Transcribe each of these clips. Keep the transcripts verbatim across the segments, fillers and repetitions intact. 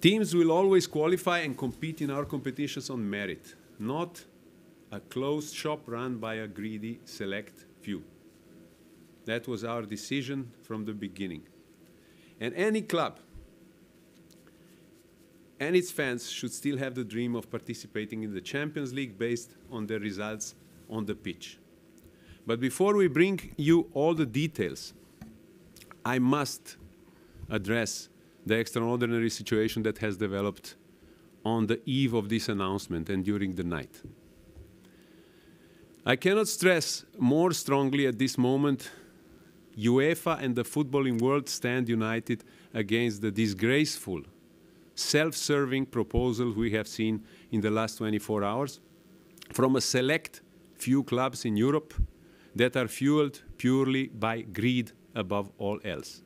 Teams will always qualify and compete in our competitions on merit, not a closed shop run by a greedy select few. That was our decision from the beginning. And any club and its fans should still have the dream of participating in the Champions League based on their results on the pitch. But before we bring you all the details, I must address the extraordinary situation that has developed on the eve of this announcement and during the night. I cannot stress more strongly at this moment, UEFA and the footballing world stand united against the disgraceful, self-serving proposal we have seen in the last twenty-four hours from a select few clubs in Europe that are fueled purely by greed above all else.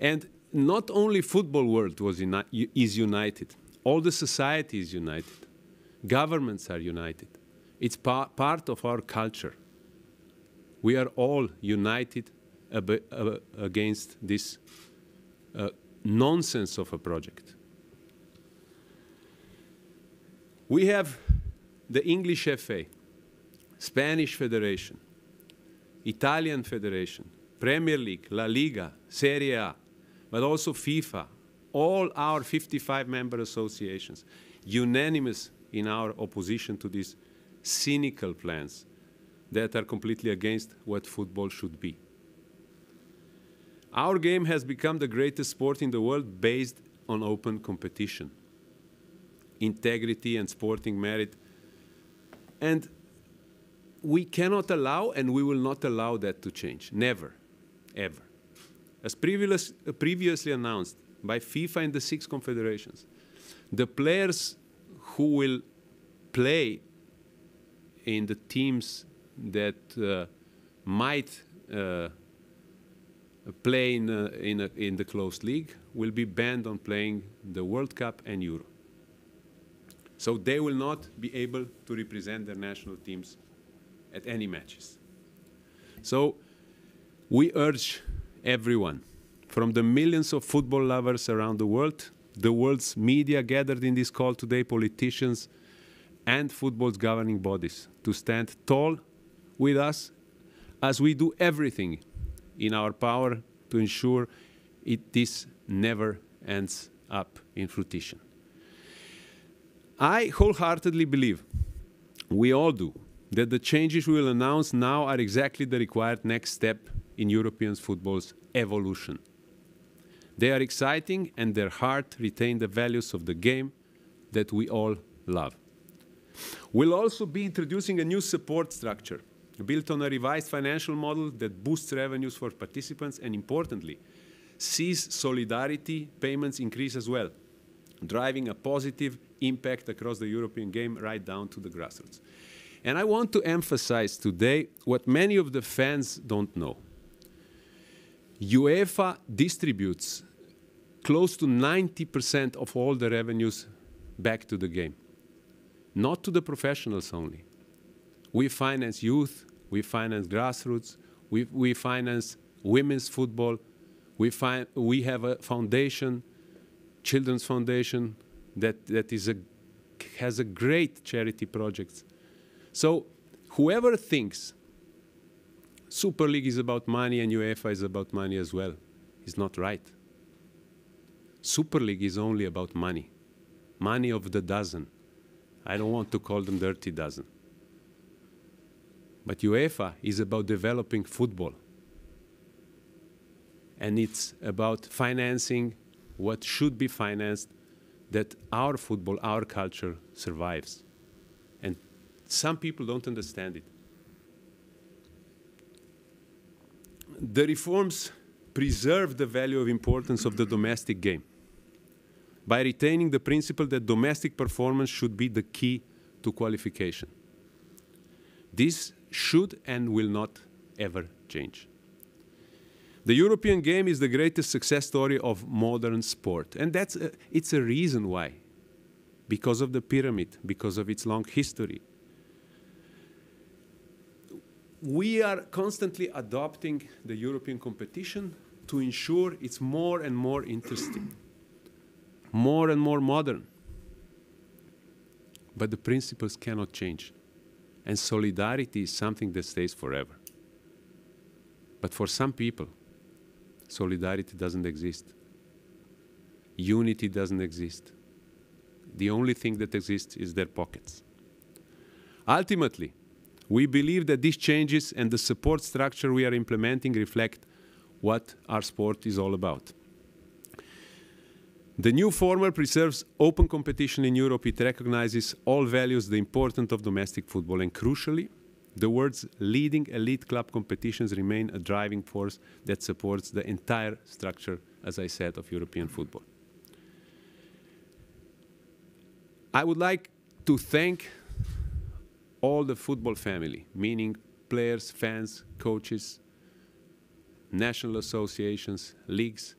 And not only football world was uni- is united, all the society is united, governments are united. It's par- part of our culture. We are all united ab- ab- against this uh, nonsense of a project. We have the English F A, Spanish Federation, Italian Federation, Premier League, La Liga, Serie A, but also FIFA, all our fifty-five member associations, unanimous in our opposition to these cynical plans that are completely against what football should be. Our game has become the greatest sport in the world based on open competition, integrity and sporting merit. And we cannot allow, and we will not allow that to change, never, ever. As previous, previously announced by FIFA and the six confederations, the players who will play in the teams that uh, might uh, play in, uh, in, a, in the closed league will be banned on playing the World Cup and Euro. So they will not be able to represent their national teams at any matches. So we urge everyone, from the millions of football lovers around the world, the world's media gathered in this call today, politicians and football's governing bodies, to stand tall with us as we do everything in our power to ensure it this never ends up in fruition. I wholeheartedly believe, we all do, that the changes we will announce now are exactly the required next step in European football's evolution. They are exciting and their heart retain the values of the game that we all love. We'll also be introducing a new support structure built on a revised financial model that boosts revenues for participants and, importantly, sees solidarity payments increase as well, driving a positive impact across the European game right down to the grassroots. And I want to emphasize today what many of the fans don't know. UEFA distributes close to ninety percent of all the revenues back to the game, not to the professionals only. We finance youth, we finance grassroots, we, we finance women's football, we, fi we have a foundation, Children's Foundation, that, that is a, has a great charity project. So whoever thinks Super League is about money and UEFA is about money as well is not right. Super League is only about money, money of the dozen. I don't want to call them dirty dozen. But UEFA is about developing football. And it's about financing what should be financed, that our football, our culture survives. Some people don't understand it. The reforms preserve the value of importance of the domestic game by retaining the principle that domestic performance should be the key to qualification. This should and will not ever change. The European game is the greatest success story of modern sport, and that's a, it's a reason why. Because of the pyramid, because of its long history. We are constantly adopting the European competition to ensure it's more and more interesting. more and more modern. But the principles cannot change. And solidarity is something that stays forever. But for some people, solidarity doesn't exist. Unity doesn't exist. The only thing that exists is their pockets. Ultimately, we believe that these changes and the support structure we are implementing reflect what our sport is all about. The new format preserves open competition in Europe. It recognizes all values, the importance of domestic football, and crucially, the world's leading elite club competitions remain a driving force that supports the entire structure, as I said, of European football. I would like to thank all the football family, meaning players, fans, coaches, national associations, leagues,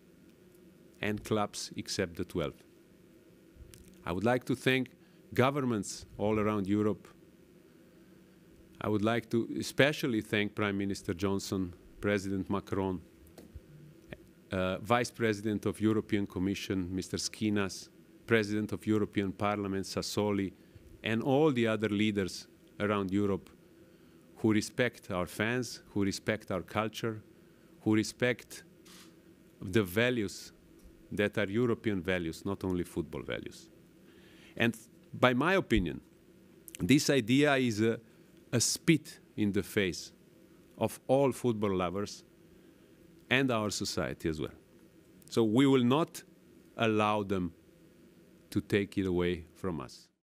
and clubs except the twelve. I would like to thank governments all around Europe. I would like to especially thank Prime Minister Johnson, President Macron, uh, Vice President of European Commission, Mister Skinas, President of European Parliament, Sassoli, and all the other leaders around Europe who respect our fans, who respect our culture, who respect the values that are European values, not only football values. And by my opinion, this idea is a, a spit in the face of all football lovers and our society as well. So we will not allow them to take it away from us.